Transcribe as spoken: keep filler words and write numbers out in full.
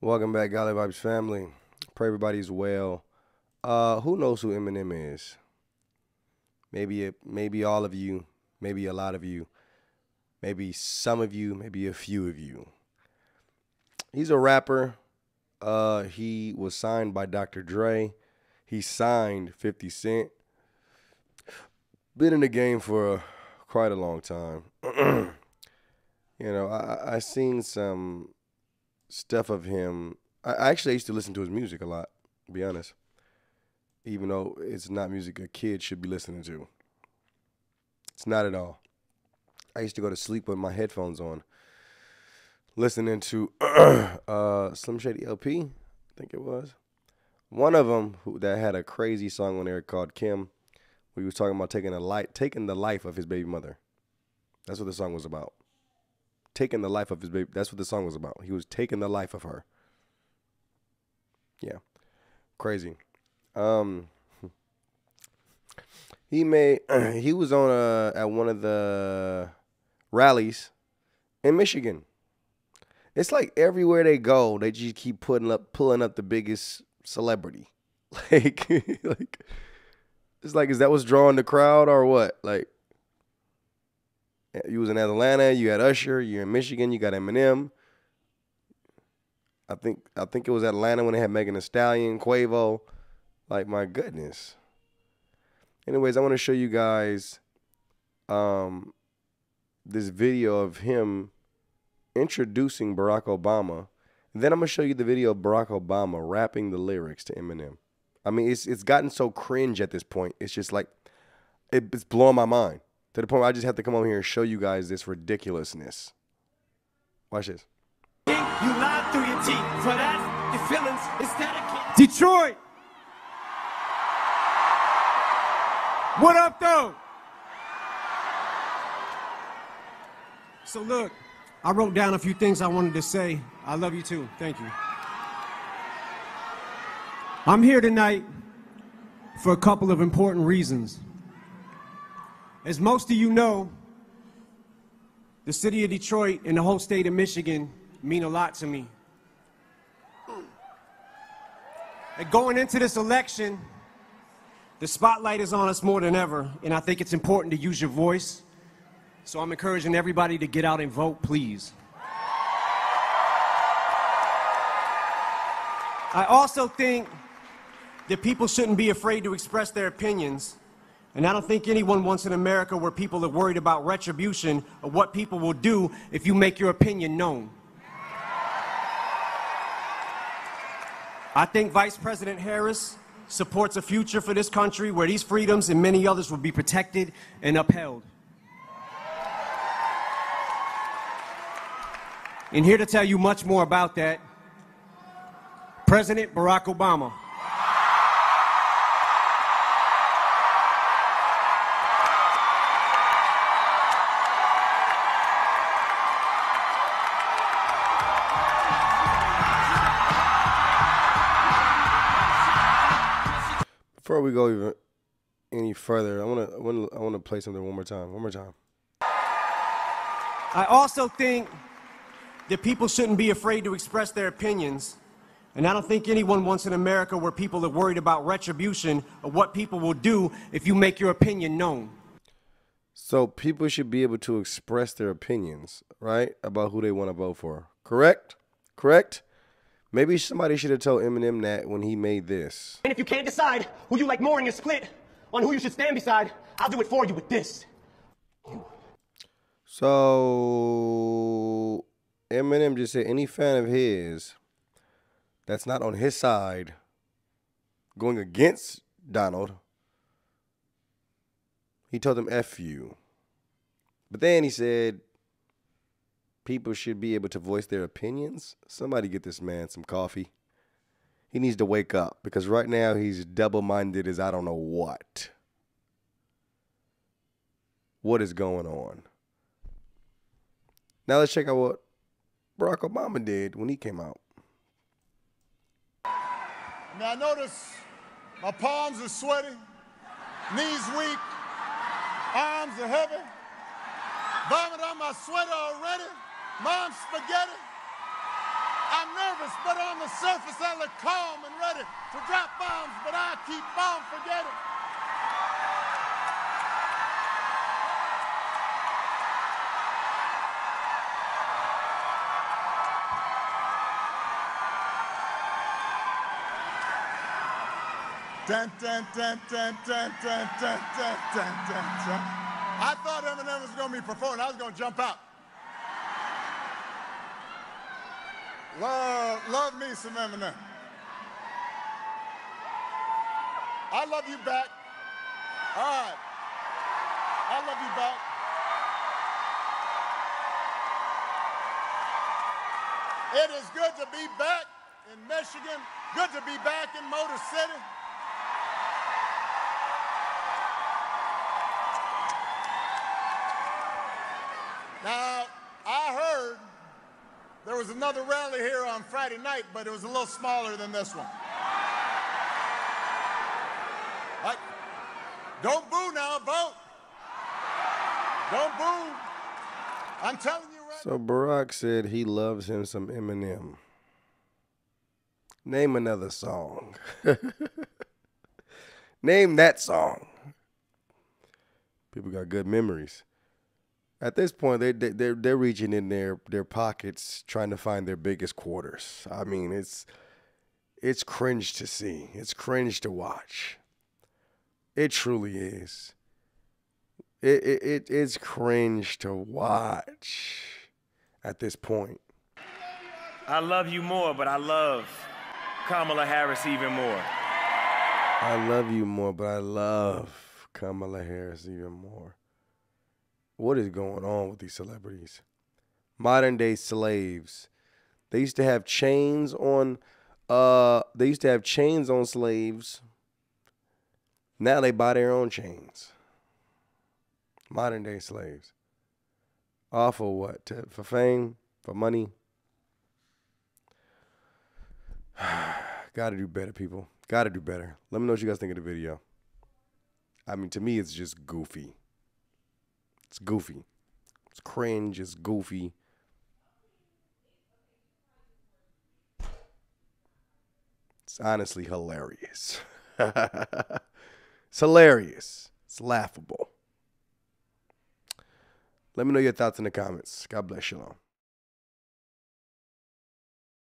Welcome back, Golly Vibes family. Pray everybody's well. Uh, who knows who Eminem is? Maybe it, maybe all of you, maybe a lot of you, maybe some of you, maybe a few of you. He's a rapper. Uh, he was signed by Doctor Dre. He signed fifty cent. Been in the game for quite a long time. You know, I I seen some stuff of him. I actually used to listen to his music a lot, to be honest. Even though it's not music a kid should be listening to. It's not at all. I used to go to sleep with my headphones on, listening to uh, Slim Shady L P, I think it was. One of them who, that had a crazy song on there called Kim. We was talking about taking a light, taking the life of his baby mother. That's what the song was about. Taking the life of his baby. That's what the song was about. He was taking the life of her. Yeah, crazy. Um, he made. He was on a at one of the rallies in Michigan. It's like everywhere they go, they just keep putting up, pulling up the biggest celebrity. Like, like it's like, is that what's drawing the crowd or what? Like, you was in Atlanta, you had Usher, you're in Michigan, you got Eminem. I think I think it was Atlanta when they had Megan Thee Stallion, Quavo. Like, my goodness. Anyways, I want to show you guys um, this video of him introducing Barack Obama. And then I'm going to show you the video of Barack Obama rapping the lyrics to Eminem. I mean, it's it's gotten so cringe at this point. It's just like, it, it's blowing my mind. To the point where I just have to come over here and show you guys this ridiculousness. Watch this. You lied through your teeth. For that, your feelings is dedicated. Detroit! What up, though? So look, I wrote down a few things I wanted to say. I love you, too. Thank you. I'm here tonight for a couple of important reasons. As most of you know, the city of Detroit and the whole state of Michigan mean a lot to me. And going into this election, the spotlight is on us more than ever, and I think it's important to use your voice. So I'm encouraging everybody to get out and vote, please. I also think that people shouldn't be afraid to express their opinions. And I don't think anyone wants an America where people are worried about retribution or what people will do if you make your opinion known. I think Vice President Harris supports a future for this country where these freedoms and many others will be protected and upheld. And here to tell you much more about that, President Barack Obama. Before we go even any further, I want to I want to play something one more time. One more time. I also think that people shouldn't be afraid to express their opinions, and I don't think anyone wants an America where people are worried about retribution or what people will do if you make your opinion known. So people should be able to express their opinions, right, about who they want to vote for. Correct? Correct? Maybe somebody should have told Eminem that when he made this. And if you can't decide who you like more in your split on who you should stand beside, I'll do it for you with this. So Eminem just said any fan of his that's not on his side going against Donald, he told them F you. But then he said people should be able to voice their opinions. Somebody get this man some coffee. He needs to wake up because right now he's double-minded as I don't know what. What is going on? Now let's check out what Barack Obama did when he came out. Now notice my palms are sweaty, knees weak, arms are heavy. Vomit on my sweater already. Mom's spaghetti. I'm nervous, but on the surface I look calm and ready to drop bombs, but I keep on forgetting. Dun, dun, dun, dun, dun, dun, dun, dun, dun, dun, dun. I thought Eminem was going to be performing. I was going to jump out. Love, love me some Eminem. I love you back. All right. I love you back. It is good to be back in Michigan. Good to be back in Motor City. Now, I heard there was another rally here on Friday night, but it was a little smaller than this one. Right. Don't boo now, vote. Don't boo. I'm telling you right now. So Barack said he loves him some Eminem. Name another song. Name that song. People got good memories. At this point, they they they're, they're reaching in their their pockets trying to find their biggest quarters. I mean, it's it's cringe to see. It's cringe to watch. It truly is. It it, it it's cringe to watch at this point. I love you more, but I love Kamala Harris even more. I love you more, but I love Kamala Harris even more. What is going on with these celebrities? Modern day slaves. They used to have chains on uh they used to have chains on slaves. Now they buy their own chains. Modern day slaves. All for what? To, for fame? For money? Gotta do better, people. Gotta do better. Let me know what you guys think of the video. I mean, to me, it's just goofy. It's goofy. It's cringe. It's goofy. It's honestly hilarious. It's hilarious. It's laughable. Let me know your thoughts in the comments. God bless you all.